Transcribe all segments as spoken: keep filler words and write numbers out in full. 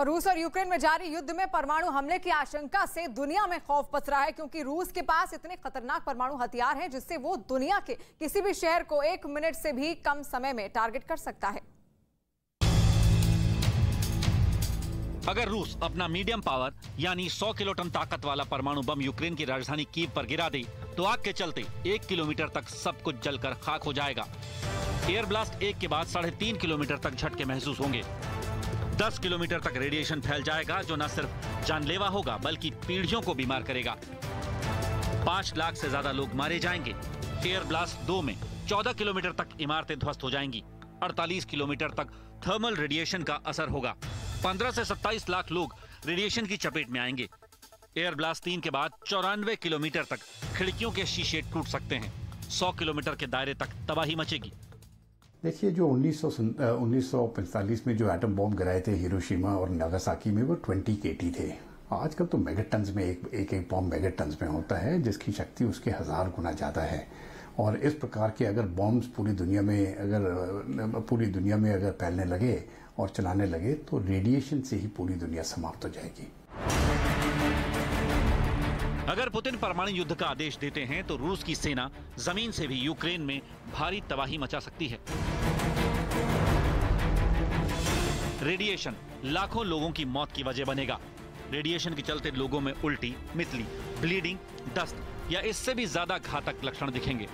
और रूस और यूक्रेन में जारी युद्ध में परमाणु हमले की आशंका से दुनिया में खौफ पसरा है, क्योंकि रूस के पास इतने खतरनाक परमाणु हथियार हैं जिससे वो दुनिया के किसी भी शहर को एक मिनट से भी कम समय में टारगेट कर सकता है। अगर रूस अपना मीडियम पावर यानी सौ किलो टन ताकत वाला परमाणु बम यूक्रेन की राजधानी कीव पर गिरा दे तो आग के चलते एक किलोमीटर तक सब कुछ जलकर खाक हो जाएगा। एयर ब्लास्ट एक के बाद साढ़े तीन किलोमीटर तक झटके महसूस होंगे। दस किलोमीटर तक रेडिएशन फैल जाएगा जो न सिर्फ जानलेवा होगा बल्कि पीढ़ियों को बीमार करेगा। पाँच लाख से ज्यादा लोग मारे जाएंगे। एयर ब्लास्ट दो में चौदह किलोमीटर तक इमारतें ध्वस्त हो जाएंगी। अड़तालीस किलोमीटर तक थर्मल रेडिएशन का असर होगा। पंद्रह से सत्ताईस लाख लोग रेडिएशन की चपेट में आएंगे। एयर ब्लास्ट तीन के बाद चौरानवे किलोमीटर तक खिड़कियों के शीशे टूट सकते हैं। सौ किलोमीटर के दायरे तक तबाही मचेगी। देखिए, जो उन्नीस सौ उन्नीस सौ पैंतालीस में जो एटम बॉम्ब गिराए थे हिरोशिमा और नागासाकी में, वो बीस केटी थे। आजकल तो मेगाटन्स में एक एक, एक बॉम्ब मेगाटन्स में होता है, जिसकी शक्ति उसके हजार गुना ज़्यादा है। और इस प्रकार के अगर बॉम्ब्स पूरी दुनिया में अगर पूरी दुनिया में अगर फैलने लगे और चलाने लगे तो रेडिएशन से ही पूरी दुनिया समाप्त हो जाएगी। अगर पुतिन परमाणु युद्ध का आदेश देते हैं तो रूस की सेना जमीन से भी यूक्रेन में भारी तबाही मचा सकती है। रेडिएशन लाखों लोगों की मौत की वजह बनेगा। रेडिएशन के चलते लोगों में उल्टी, मितली, ब्लीडिंग, दस्त या इससे भी ज्यादा घातक लक्षण दिखेंगे।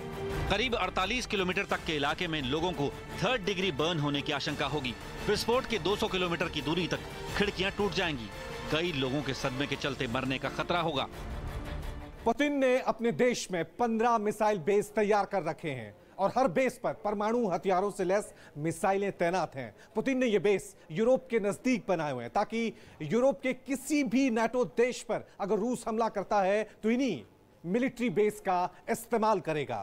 करीब अड़तालीस किलोमीटर तक के इलाके में लोगों को थर्ड डिग्री बर्न होने की आशंका होगी। विस्फोट के दो सौ किलोमीटर की दूरी तक खिड़कियां टूट जाएंगी। कई लोगों के सदमे के चलते मरने का खतरा होगा। पुतिन ने अपने देश में पंद्रह मिसाइल बेस तैयार कर रखे हैं और हर बेस पर परमाणु हथियारों से लैस मिसाइलें तैनात हैं। पुतिन ने ये बेस यूरोप के नजदीक बनाए हुए हैं ताकि यूरोप के किसी भी नाटो देश पर अगर रूस हमला करता है तो इन्हीं मिलिट्री बेस का इस्तेमाल करेगा।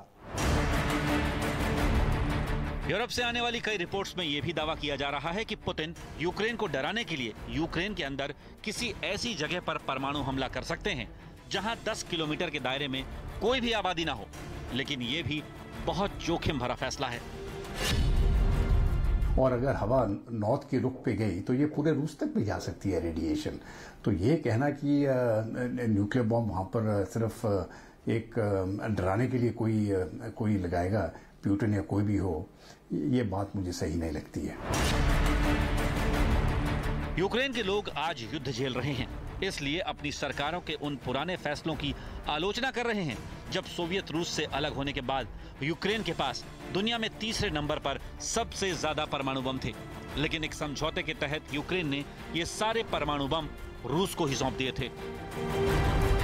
यूरोप से आने वाली कई रिपोर्ट्स में यह भी दावा किया जा रहा है कि पुतिन यूक्रेन को डराने के लिए यूक्रेन के अंदर किसी ऐसी जगह पर परमाणु हमला कर सकते हैं जहां दस किलोमीटर के दायरे में कोई भी आबादी ना हो। लेकिन यह भी बहुत जोखिम भरा फैसला है। और अगर हवा नॉर्थ के रुख पे गई तो ये पूरे रूस तक भी जा सकती है रेडिएशन। तो ये कहना कि न्यूक्लियर बॉम्ब वहां पर सिर्फ एक डराने के लिए कोई कोई लगाएगा, पुतिन या कोई भी हो, ये बात मुझे सही नहीं लगती है। यूक्रेन के लोग आज युद्ध झेल रहे हैं, इसलिए अपनी सरकारों के उन पुराने फैसलों की आलोचना कर रहे हैं जब सोवियत रूस से अलग होने के बाद यूक्रेन के पास दुनिया में तीसरे नंबर पर सबसे ज्यादा परमाणु बम थे। लेकिन एक समझौते के तहत यूक्रेन ने ये सारे परमाणु बम रूस को ही सौंप दिए थे।